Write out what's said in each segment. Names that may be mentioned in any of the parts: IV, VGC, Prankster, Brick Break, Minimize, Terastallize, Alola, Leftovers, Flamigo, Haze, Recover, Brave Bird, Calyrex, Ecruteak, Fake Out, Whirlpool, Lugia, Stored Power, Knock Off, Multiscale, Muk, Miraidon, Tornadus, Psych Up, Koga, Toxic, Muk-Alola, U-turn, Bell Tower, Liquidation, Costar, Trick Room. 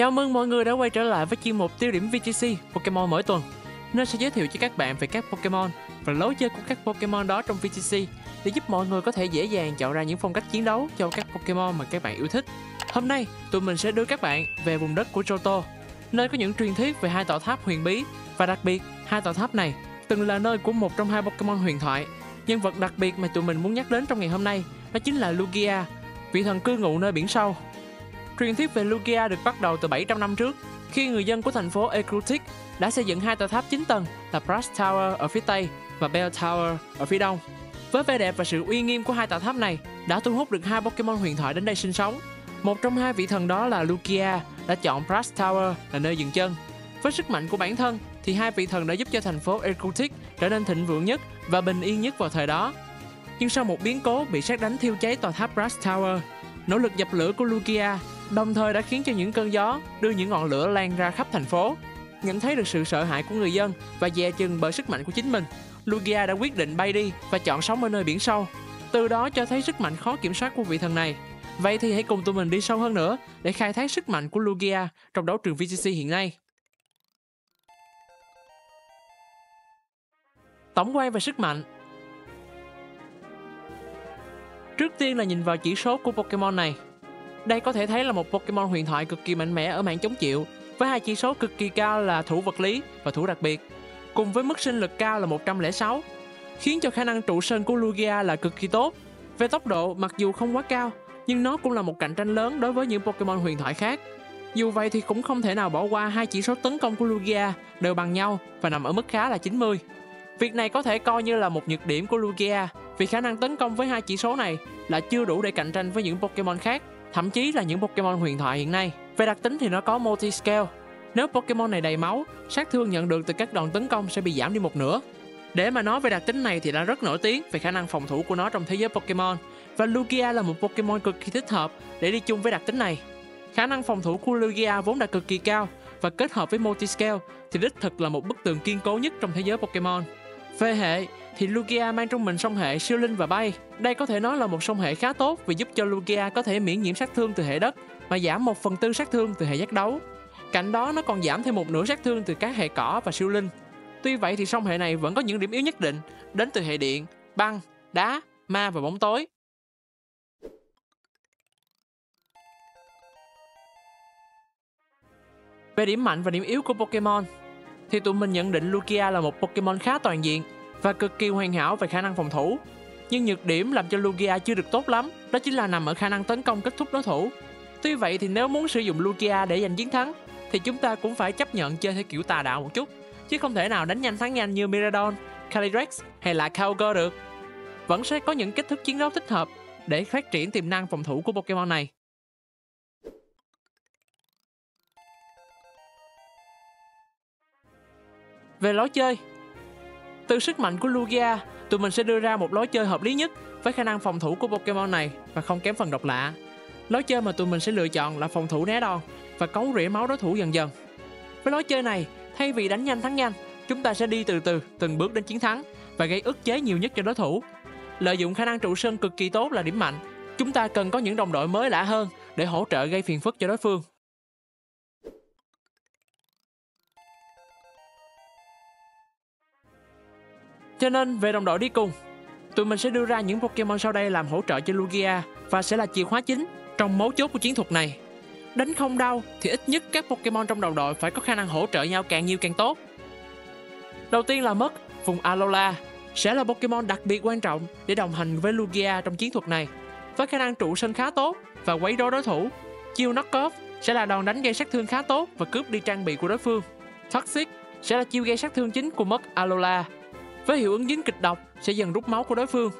Chào mừng mọi người đã quay trở lại với chuyên mục tiêu điểm VGC Pokemon mỗi tuần, nơi sẽ giới thiệu cho các bạn về các Pokemon và lối chơi của các Pokemon đó trong VGC để giúp mọi người có thể dễ dàng chọn ra những phong cách chiến đấu cho các Pokemon mà các bạn yêu thích. Hôm nay, tụi mình sẽ đưa các bạn về vùng đất của Johto, nơi có những truyền thuyết về hai tòa tháp huyền bí, và đặc biệt hai tòa tháp này từng là nơi của một trong hai Pokemon huyền thoại. Nhân vật đặc biệt mà tụi mình muốn nhắc đến trong ngày hôm nay đó chính là Lugia, vị thần cư ngụ nơi biển sâu. Truyền thuyết về Lugia được bắt đầu từ 700 năm trước, khi người dân của thành phố Ecruteak đã xây dựng hai tòa tháp 9 tầng là Brass Tower ở phía Tây và Bell Tower ở phía Đông. Với vẻ đẹp và sự uy nghiêm của hai tòa tháp này đã thu hút được hai Pokemon huyền thoại đến đây sinh sống. Một trong hai vị thần đó là Lugia đã chọn Brass Tower là nơi dừng chân. Với sức mạnh của bản thân thì hai vị thần đã giúp cho thành phố Ecruteak trở nên thịnh vượng nhất và bình yên nhất vào thời đó. Nhưng sau một biến cố bị sét đánh thiêu cháy tòa tháp Brass Tower, nỗ lực dập lửa của Lugia đồng thời đã khiến cho những cơn gió đưa những ngọn lửa lan ra khắp thành phố. Nhận thấy được sự sợ hãi của người dân và dè chừng bởi sức mạnh của chính mình, Lugia đã quyết định bay đi và chọn sống ở nơi biển sâu. Từ đó cho thấy sức mạnh khó kiểm soát của vị thần này. Vậy thì hãy cùng tụi mình đi sâu hơn nữa để khai thác sức mạnh của Lugia trong đấu trường VGC hiện nay. Tổng quan về sức mạnh. Trước tiên là nhìn vào chỉ số của Pokemon này. Đây có thể thấy là một Pokemon huyền thoại cực kỳ mạnh mẽ ở mảng chống chịu, với hai chỉ số cực kỳ cao là thủ vật lý và thủ đặc biệt, cùng với mức sinh lực cao là 106, khiến cho khả năng trụ sân của Lugia là cực kỳ tốt. Về tốc độ, mặc dù không quá cao, nhưng nó cũng là một cạnh tranh lớn đối với những Pokemon huyền thoại khác. Dù vậy thì cũng không thể nào bỏ qua hai chỉ số tấn công của Lugia đều bằng nhau và nằm ở mức khá là 90. Việc này có thể coi như là một nhược điểm của Lugia, vì khả năng tấn công với hai chỉ số này là chưa đủ để cạnh tranh với những Pokemon khác, thậm chí là những Pokemon huyền thoại hiện nay. Về đặc tính thì nó có Multiscale. Nếu Pokemon này đầy máu, sát thương nhận được từ các đòn tấn công sẽ bị giảm đi một nửa. Để mà nói về đặc tính này thì đã rất nổi tiếng về khả năng phòng thủ của nó trong thế giới Pokemon, và Lugia là một Pokemon cực kỳ thích hợp để đi chung với đặc tính này. Khả năng phòng thủ của Lugia vốn đã cực kỳ cao, và kết hợp với Multiscale thì đích thực là một bức tường kiên cố nhất trong thế giới Pokemon. Về hệ thì Lugia mang trong mình song hệ siêu linh và bay. Đây có thể nói là một song hệ khá tốt vì giúp cho Lugia có thể miễn nhiễm sát thương từ hệ đất mà giảm 1/4 sát thương từ hệ giác đấu. Cạnh đó nó còn giảm thêm một nửa sát thương từ các hệ cỏ và siêu linh. Tuy vậy thì song hệ này vẫn có những điểm yếu nhất định đến từ hệ điện, băng, đá, ma và bóng tối. Về điểm mạnh và điểm yếu của Pokemon thì tụi mình nhận định Lugia là một Pokemon khá toàn diện và cực kỳ hoàn hảo về khả năng phòng thủ. Nhưng nhược điểm làm cho Lugia chưa được tốt lắm, đó chính là nằm ở khả năng tấn công kết thúc đối thủ. Tuy vậy thì nếu muốn sử dụng Lugia để giành chiến thắng, thì chúng ta cũng phải chấp nhận chơi theo kiểu tà đạo một chút, chứ không thể nào đánh nhanh thắng nhanh như Miraidon, Calyrex hay là Koga được. Vẫn sẽ có những cách thức chiến đấu thích hợp để phát triển tiềm năng phòng thủ của Pokemon này. Về lối chơi, từ sức mạnh của Lugia, tụi mình sẽ đưa ra một lối chơi hợp lý nhất với khả năng phòng thủ của Pokemon này và không kém phần độc lạ. Lối chơi mà tụi mình sẽ lựa chọn là phòng thủ né đòn và cấu rỉa máu đối thủ dần dần. Với lối chơi này, thay vì đánh nhanh thắng nhanh, chúng ta sẽ đi từ từ từng bước đến chiến thắng và gây ức chế nhiều nhất cho đối thủ. Lợi dụng khả năng trụ sân cực kỳ tốt là điểm mạnh, chúng ta cần có những đồng đội mới lạ hơn để hỗ trợ gây phiền phức cho đối phương. Cho nên về đồng đội đi cùng, tụi mình sẽ đưa ra những Pokemon sau đây làm hỗ trợ cho Lugia và sẽ là chìa khóa chính trong mấu chốt của chiến thuật này. Đánh không đau thì ít nhất các Pokemon trong đồng đội phải có khả năng hỗ trợ nhau càng nhiều càng tốt. Đầu tiên là Muk, vùng Alola, sẽ là Pokemon đặc biệt quan trọng để đồng hành với Lugia trong chiến thuật này. Với khả năng trụ sân khá tốt và quấy rối đối thủ, chiêu Knock Off sẽ là đòn đánh gây sát thương khá tốt và cướp đi trang bị của đối phương. Toxic sẽ là chiêu gây sát thương chính của Muk-Alola. Với hiệu ứng dính kịch độc sẽ dần rút máu của đối phương.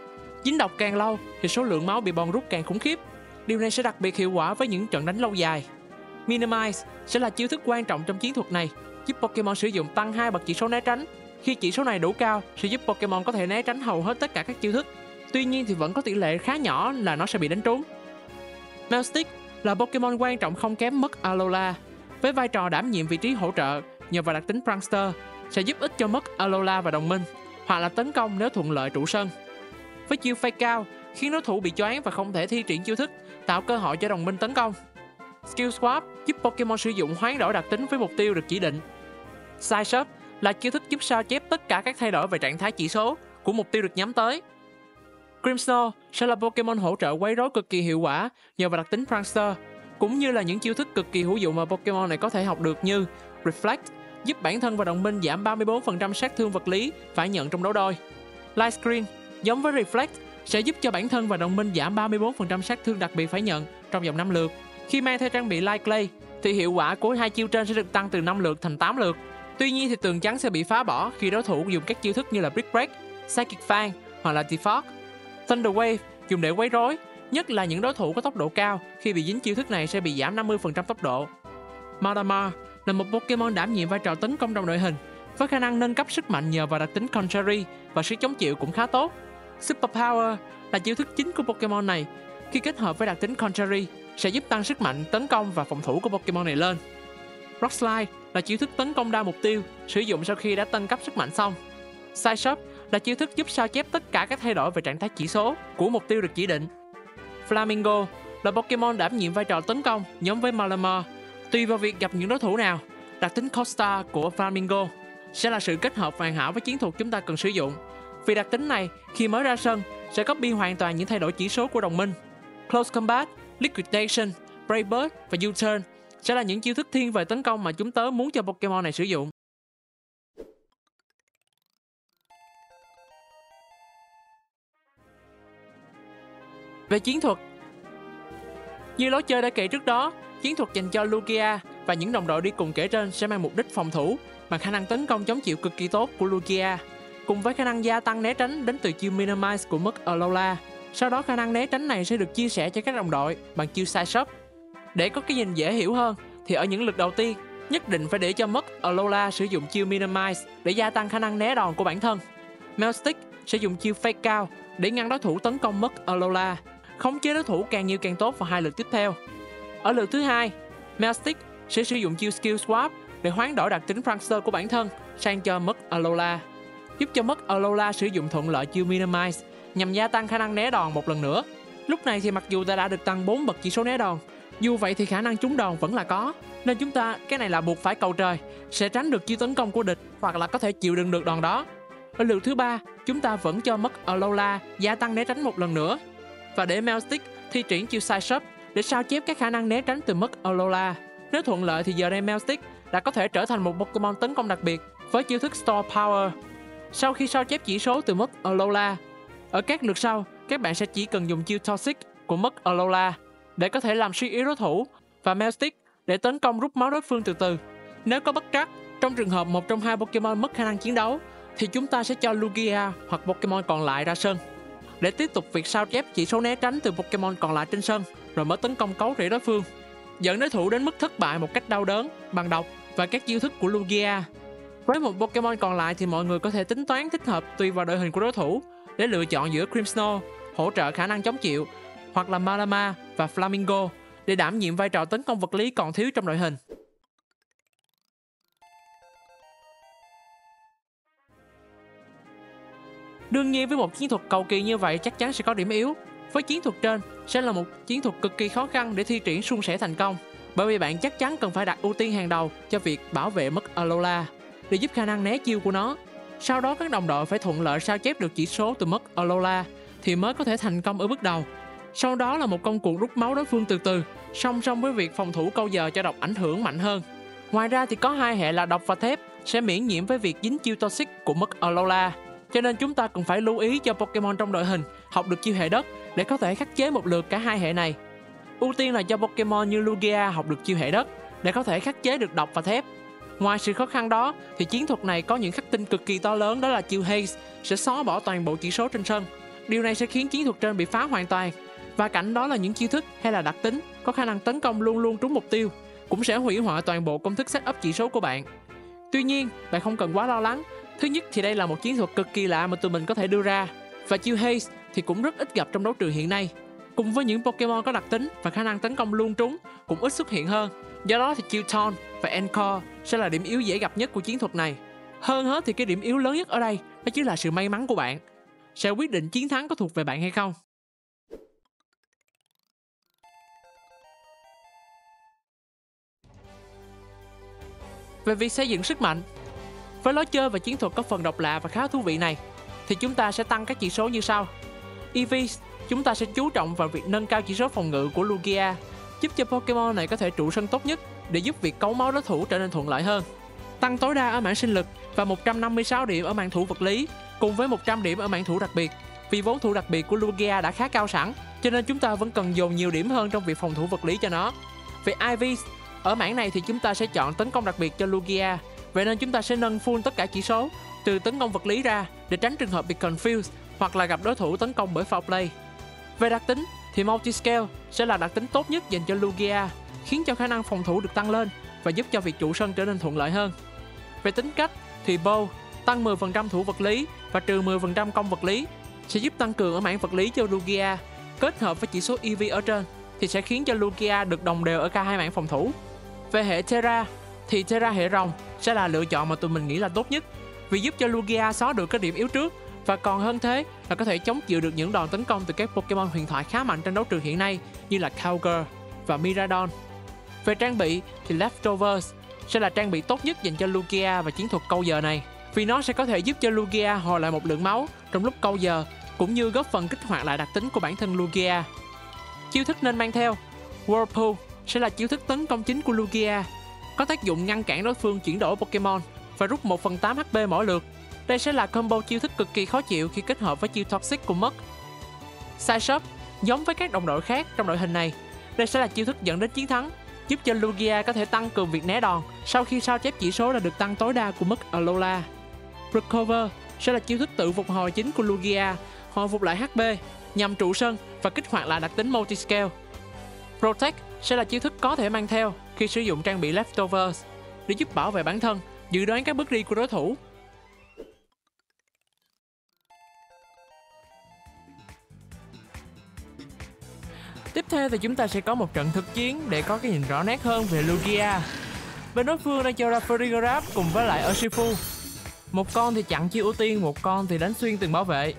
Dính độc càng lâu thì số lượng máu bị bòn rút càng khủng khiếp. Điều này sẽ đặc biệt hiệu quả với những trận đánh lâu dài. Minimize sẽ là chiêu thức quan trọng trong chiến thuật này, giúp Pokemon sử dụng tăng 2 bậc chỉ số né tránh. Khi chỉ số này đủ cao sẽ giúp Pokemon có thể né tránh hầu hết tất cả các chiêu thức. Tuy nhiên thì vẫn có tỷ lệ khá nhỏ là nó sẽ bị đánh trúng. Meowstic là Pokemon quan trọng không kém Muk-Alola. Với vai trò đảm nhiệm vị trí hỗ trợ nhờ vào đặc tính Prankster, sẽ giúp ích cho Muk-Alola và đồng minh, hoặc là tấn công nếu thuận lợi trụ sân. Với chiêu Fake Out khiến đối thủ bị choáng và không thể thi triển chiêu thức, tạo cơ hội cho đồng minh tấn công. Skill Swap giúp Pokemon sử dụng hoán đổi đặc tính với mục tiêu được chỉ định. Psych Up là chiêu thức giúp sao chép tất cả các thay đổi về trạng thái chỉ số của mục tiêu được nhắm tới. Grimmsnarl sẽ là Pokemon hỗ trợ quấy rối cực kỳ hiệu quả nhờ vào đặc tính Prankster, cũng như là những chiêu thức cực kỳ hữu dụng mà Pokemon này có thể học được như Reflect giúp bản thân và đồng minh giảm 34% sát thương vật lý phải nhận trong đấu đôi. Light Screen giống với Reflect sẽ giúp cho bản thân và đồng minh giảm 34% sát thương đặc biệt phải nhận trong vòng 5 lượt. Khi mang theo trang bị Light Clay thì hiệu quả của hai chiêu trên sẽ được tăng từ 5 lượt thành 8 lượt. Tuy nhiên thì tường trắng sẽ bị phá bỏ khi đối thủ dùng các chiêu thức như là Brick Break, Psychic Fan hoặc là Defog. Thunder Wave dùng để quấy rối, nhất là những đối thủ có tốc độ cao, khi bị dính chiêu thức này sẽ bị giảm 50% tốc độ. Malamar là một Pokemon đảm nhiệm vai trò tấn công trong đội hình, với khả năng nâng cấp sức mạnh nhờ vào đặc tính Contrary và sức chống chịu cũng khá tốt. Super Power là chiêu thức chính của Pokemon này, khi kết hợp với đặc tính Contrary sẽ giúp tăng sức mạnh, tấn công và phòng thủ của Pokemon này lên. Rock Slide là chiêu thức tấn công đa mục tiêu, sử dụng sau khi đã tăng cấp sức mạnh xong. Psy-Shop là chiêu thức giúp sao chép tất cả các thay đổi về trạng thái chỉ số của mục tiêu được chỉ định. Flamigo là Pokemon đảm nhiệm vai trò tấn công nhóm với Malamar. Tùy vào việc gặp những đối thủ nào, đặc tính Costa của Flamigo sẽ là sự kết hợp hoàn hảo với chiến thuật chúng ta cần sử dụng. Vì đặc tính này, khi mới ra sân, sẽ copy hoàn toàn những thay đổi chỉ số của đồng minh. Close Combat, Liquidation, Brave Bird và U-Turn sẽ là những chiêu thức thiên về tấn công mà chúng tớ muốn cho Pokemon này sử dụng. Về chiến thuật, như lối chơi đã kể trước đó, chiến thuật dành cho Lugia và những đồng đội đi cùng kể trên sẽ mang mục đích phòng thủ mà khả năng tấn công chống chịu cực kỳ tốt của Lugia, cùng với khả năng gia tăng né tránh đến từ chiêu Minimize của Muk-Alola. Sau đó khả năng né tránh này sẽ được chia sẻ cho các đồng đội bằng chiêu Psy-Shop. Để có cái nhìn dễ hiểu hơn thì ở những lượt đầu tiên, nhất định phải để cho Muk-Alola sử dụng chiêu Minimize để gia tăng khả năng né đòn của bản thân. Meowstic sẽ dùng chiêu Fake Out để ngăn đối thủ tấn công Muk-Alola, khống chế đối thủ càng nhiều càng tốt vào hai lượt tiếp theo. Ở lượt thứ hai, Meowstic sẽ sử dụng chiêu Skill Swap để hoán đổi đặc tính Prankster của bản thân sang cho Muk-Alola, giúp cho Muk-Alola sử dụng thuận lợi chiêu Minimize nhằm gia tăng khả năng né đòn một lần nữa. Lúc này thì mặc dù ta đã được tăng 4 bậc chỉ số né đòn, dù vậy thì khả năng trúng đòn vẫn là có, nên chúng ta cái này là buộc phải cầu trời, sẽ tránh được chiêu tấn công của địch hoặc là có thể chịu đựng được đòn đó. Ở lượt thứ ba, chúng ta vẫn cho Muk-Alola gia tăng né tránh một lần nữa, và để Meowstic thi triển chiêu Psy-Shop để sao chép các khả năng né tránh từ Muk-Alola. Nếu thuận lợi thì giờ đây Meowstic đã có thể trở thành một Pokemon tấn công đặc biệt với chiêu thức Store Power. Sau khi sao chép chỉ số từ Muk-Alola, ở các lượt sau các bạn sẽ chỉ cần dùng chiêu Toxic của Muk-Alola để có thể làm suy yếu đối thủ và Meowstic để tấn công rút máu đối phương từ từ. Nếu có bất trắc, trong trường hợp một trong hai Pokemon mất khả năng chiến đấu thì chúng ta sẽ cho Lugia hoặc Pokemon còn lại ra sân để tiếp tục việc sao chép chỉ số né tránh từ Pokemon còn lại trên sân, rồi mới tấn công cấu rỉa đối phương, dẫn đối thủ đến mức thất bại một cách đau đớn bằng độc và các chiêu thức của Lugia. Với một Pokemon còn lại thì mọi người có thể tính toán thích hợp tùy vào đội hình của đối thủ để lựa chọn giữa Grimmsnarl hỗ trợ khả năng chống chịu hoặc là Malamar và Flamigo để đảm nhiệm vai trò tấn công vật lý còn thiếu trong đội hình. Đương nhiên với một chiến thuật cầu kỳ như vậy chắc chắn sẽ có điểm yếu. Với chiến thuật trên sẽ là một chiến thuật cực kỳ khó khăn để thi triển suôn sẻ thành công, bởi vì bạn chắc chắn cần phải đặt ưu tiên hàng đầu cho việc bảo vệ Muk-Alola để giúp khả năng né chiêu của nó. Sau đó các đồng đội phải thuận lợi sao chép được chỉ số từ Muk-Alola thì mới có thể thành công ở bước đầu. Sau đó là một công cuộc rút máu đối phương từ từ, song song với việc phòng thủ câu giờ cho độc ảnh hưởng mạnh hơn. Ngoài ra thì có hai hệ là độc và thép sẽ miễn nhiễm với việc dính chiêu Toxic của Muk-Alola, cho nên chúng ta cần phải lưu ý cho Pokemon trong đội hình học được chiêu hệ đất để có thể khắc chế một lượt cả hai hệ này. Ưu tiên là cho Pokemon như Lugia học được chiêu hệ đất để có thể khắc chế được độc và thép. Ngoài sự khó khăn đó thì chiến thuật này có những khắc tinh cực kỳ to lớn, đó là chiêu Haze sẽ xóa bỏ toàn bộ chỉ số trên sân. Điều này sẽ khiến chiến thuật trên bị phá hoàn toàn, và cạnh đó là những chiêu thức hay là đặc tính có khả năng tấn công luôn luôn trúng mục tiêu cũng sẽ hủy hoại toàn bộ công thức setup chỉ số của bạn. Tuy nhiên, bạn không cần quá lo lắng. Thứ nhất thì đây là một chiến thuật cực kỳ lạ mà tụi mình có thể đưa ra, và chiêu Haze thì cũng rất ít gặp trong đấu trường hiện nay. Cùng với những Pokemon có đặc tính và khả năng tấn công luôn trúng cũng ít xuất hiện hơn, do đó thì chiêu Taunt và Encore sẽ là điểm yếu dễ gặp nhất của chiến thuật này. Hơn hết thì cái điểm yếu lớn nhất ở đây đó chính là sự may mắn của bạn, sẽ quyết định chiến thắng có thuộc về bạn hay không. Về việc xây dựng sức mạnh, với lối chơi và chiến thuật có phần độc lạ và khá thú vị này, thì chúng ta sẽ tăng các chỉ số như sau. EV, chúng ta sẽ chú trọng vào việc nâng cao chỉ số phòng ngự của Lugia, giúp cho Pokemon này có thể trụ sân tốt nhất để giúp việc cấu máu đối thủ trở nên thuận lợi hơn. Tăng tối đa ở mảng sinh lực và 156 điểm ở mảng thủ vật lý, cùng với 100 điểm ở mảng thủ đặc biệt. Vì vốn thủ đặc biệt của Lugia đã khá cao sẵn, cho nên chúng ta vẫn cần dồn nhiều điểm hơn trong việc phòng thủ vật lý cho nó. Về IV, ở mảng này thì chúng ta sẽ chọn tấn công đặc biệt cho Lugia, vậy nên chúng ta sẽ nâng full tất cả chỉ số, trừ tấn công vật lý ra để tránh trường hợp bị confused hoặc là gặp đối thủ tấn công bởi foul play. Về đặc tính thì Multiscale sẽ là đặc tính tốt nhất dành cho Lugia, khiến cho khả năng phòng thủ được tăng lên và giúp cho việc trụ sân trở nên thuận lợi hơn. Về tính cách thì Bow tăng 10% thủ vật lý và trừ 10% công vật lý sẽ giúp tăng cường ở mảng vật lý cho Lugia, kết hợp với chỉ số EV ở trên thì sẽ khiến cho Lugia được đồng đều ở cả hai mảng phòng thủ. Về hệ Terra thì Terra hệ rồng sẽ là lựa chọn mà tụi mình nghĩ là tốt nhất, vì giúp cho Lugia xóa được các điểm yếu trước và còn hơn thế là có thể chống chịu được những đòn tấn công từ các Pokemon huyền thoại khá mạnh trên đấu trường hiện nay như là Koga và Miraidon. Về trang bị thì Leftovers sẽ là trang bị tốt nhất dành cho Lugia và chiến thuật câu giờ này, vì nó sẽ có thể giúp cho Lugia hồi lại một lượng máu trong lúc câu giờ, cũng như góp phần kích hoạt lại đặc tính của bản thân Lugia. Chiêu thức nên mang theo, Whirlpool sẽ là chiêu thức tấn công chính của Lugia, có tác dụng ngăn cản đối phương chuyển đổi Pokemon và rút 1/8 HP mỗi lượt. Đây sẽ là combo chiêu thức cực kỳ khó chịu khi kết hợp với chiêu Toxic của Muk. Psych Up giống với các đồng đội khác trong đội hình này, đây sẽ là chiêu thức dẫn đến chiến thắng, giúp cho Lugia có thể tăng cường việc né đòn sau khi sao chép chỉ số đã được tăng tối đa của Muk-Alola. Recover sẽ là chiêu thức tự phục hồi chính của Lugia, hồi phục lại HP nhằm trụ sân và kích hoạt lại đặc tính Multiscale. Protect sẽ là chiêu thức có thể mang theo khi sử dụng trang bị Leftovers để giúp bảo vệ bản thân, dự đoán các bước đi của đối thủ. Tiếp theo thì chúng ta sẽ có một trận thực chiến để có cái nhìn rõ nét hơn về Lugia. Bên đối phương đang cho ra Ferigrap cùng với lại Urshifu. Một con thì chặn chiêu ưu tiên, một con thì đánh xuyên từng bảo vệ.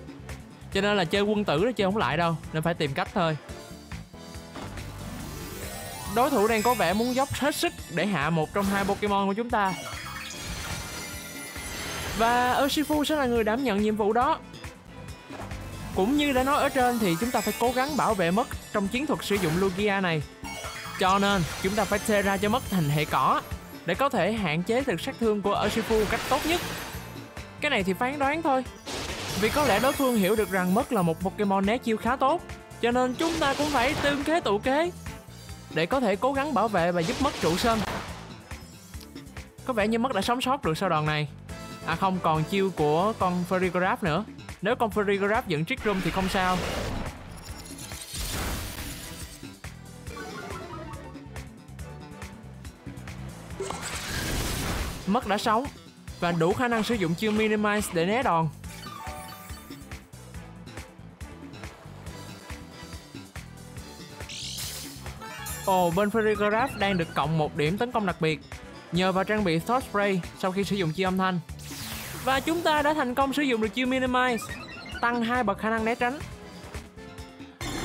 Cho nên là chơi quân tử nó chơi không lại đâu, nên phải tìm cách thôi. Đối thủ đang có vẻ muốn dốc hết sức để hạ một trong hai Pokemon của chúng ta. Và Urshifu sẽ là người đảm nhận nhiệm vụ đó. Cũng như đã nói ở trên thì chúng ta phải cố gắng bảo vệ Muk trong chiến thuật sử dụng Lugia này. Cho nên chúng ta phải Terra cho Muk thành hệ cỏ để có thể hạn chế được sát thương của Urshifu một cách tốt nhất. Cái này thì phán đoán thôi, vì có lẽ đối phương hiểu được rằng Muk là một Pokemon né chiêu khá tốt, cho nên chúng ta cũng phải tương kế tụ kế để có thể cố gắng bảo vệ và giúp Muk trụ sân. Có vẻ như Muk đã sống sót được sau đòn này. À không, còn chiêu của con Ferigrap nữa. Nếu con Ferigrap dựng Trick Room thì không sao. Muk đã sống và đủ khả năng sử dụng chiêu Minimize để né đòn. Bên Ferigrap đang được cộng 1 điểm tấn công đặc biệt nhờ vào trang bị Thought Spray sau khi sử dụng chiêu âm thanh. Và chúng ta đã thành công sử dụng được chiêu Minimize, tăng 2 bậc khả năng né tránh.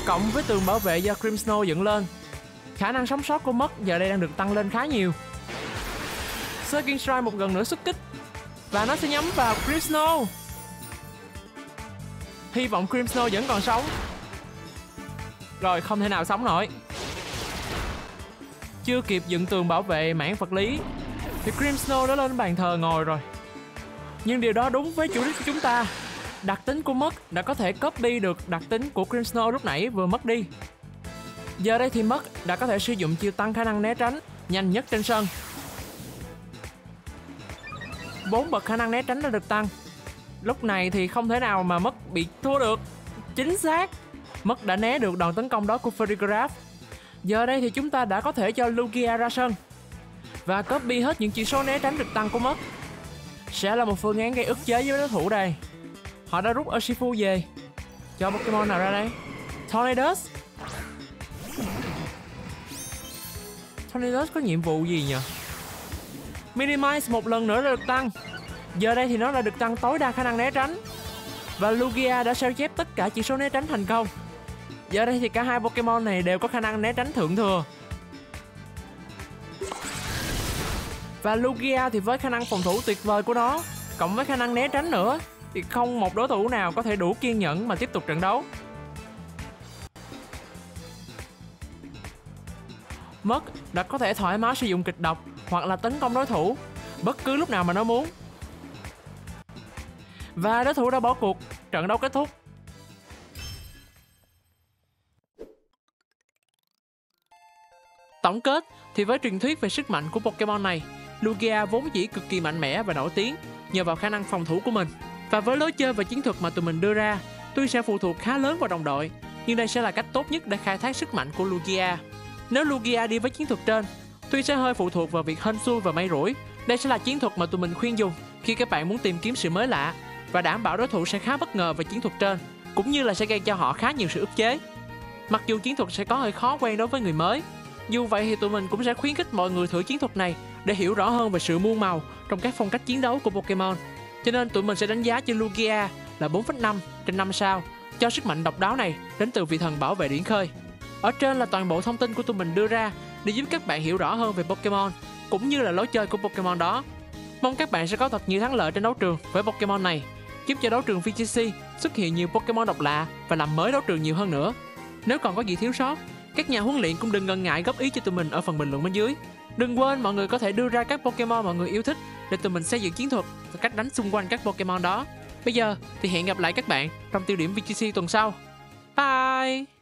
Cộng với tường bảo vệ do Grimmsnarl dựng lên, khả năng sống sót của Muk giờ đây đang được tăng lên khá nhiều. Surging Strike một gần nữa xuất kích và nó sẽ nhắm vào Grimmsnarl. Hy vọng Grimmsnarl vẫn còn sống. Rồi, không thể nào sống nổi. Chưa kịp dựng tường bảo vệ mảng vật lý thì Grimmsnarl đã lên bàn thờ ngồi rồi. Nhưng điều đó đúng với chủ đích của chúng ta. Đặc tính của Muk đã có thể copy được đặc tính của Grimmsnarl lúc nãy vừa mất đi. Giờ đây thì Muk đã có thể sử dụng chiêu tăng khả năng né tránh nhanh nhất trên sân. 4 bậc khả năng né tránh đã được tăng. Lúc này thì không thể nào mà Muk bị thua được. Chính xác, Muk đã né được đòn tấn công đó của Ferigrap. Giờ đây thì chúng ta đã có thể cho Lugia ra sân và copy hết những chỉ số né tránh được tăng của Muk. Sẽ là một phương án gây ức chế với đối thủ đây. Họ đã rút Urshifu về. Cho Pokemon nào ra đây? Tornadus. Tornadus có nhiệm vụ gì nhỉ? Minimize một lần nữa đã được tăng. Giờ đây thì nó đã được tăng tối đa khả năng né tránh. Và Lugia đã sao chép tất cả chỉ số né tránh thành công. Giờ đây thì cả hai Pokemon này đều có khả năng né tránh thượng thừa. Và Lugia thì với khả năng phòng thủ tuyệt vời của nó, cộng với khả năng né tránh nữa, thì không một đối thủ nào có thể đủ kiên nhẫn mà tiếp tục trận đấu. Muk đã có thể thoải mái sử dụng kịch độc hoặc là tấn công đối thủ bất cứ lúc nào mà nó muốn. Và đối thủ đã bỏ cuộc, trận đấu kết thúc. Tổng kết thì với truyền thuyết về sức mạnh của Pokemon này, Lugia vốn dĩ cực kỳ mạnh mẽ và nổi tiếng nhờ vào khả năng phòng thủ của mình. Và với lối chơi và chiến thuật mà tụi mình đưa ra, tuy sẽ phụ thuộc khá lớn vào đồng đội, nhưng đây sẽ là cách tốt nhất để khai thác sức mạnh của Lugia. Nếu Lugia đi với chiến thuật trên, tuy sẽ hơi phụ thuộc vào việc hên xui và may rủi, đây sẽ là chiến thuật mà tụi mình khuyên dùng khi các bạn muốn tìm kiếm sự mới lạ và đảm bảo đối thủ sẽ khá bất ngờ về chiến thuật trên, cũng như là sẽ gây cho họ khá nhiều sự ức chế. Mặc dù chiến thuật sẽ có hơi khó quen đối với người mới, dù vậy thì tụi mình cũng sẽ khuyến khích mọi người thử chiến thuật này để hiểu rõ hơn về sự muôn màu trong các phong cách chiến đấu của Pokemon. Cho nên tụi mình sẽ đánh giá cho Lugia là 4,5 trên 5 sao cho sức mạnh độc đáo này đến từ vị thần bảo vệ Điển Khơi. Ở trên là toàn bộ thông tin của tụi mình đưa ra để giúp các bạn hiểu rõ hơn về Pokemon cũng như là lối chơi của Pokemon đó. Mong các bạn sẽ có thật nhiều thắng lợi trên đấu trường với Pokemon này, giúp cho đấu trường VGC xuất hiện nhiều Pokemon độc lạ và làm mới đấu trường nhiều hơn nữa. Nếu còn có gì thiếu sót, các nhà huấn luyện cũng đừng ngần ngại góp ý cho tụi mình ở phần bình luận bên dưới. Đừng quên mọi người có thể đưa ra các Pokemon mọi người yêu thích để tụi mình xây dựng chiến thuật và cách đánh xung quanh các Pokemon đó. Bây giờ thì hẹn gặp lại các bạn trong tiêu điểm VGC tuần sau. Bye!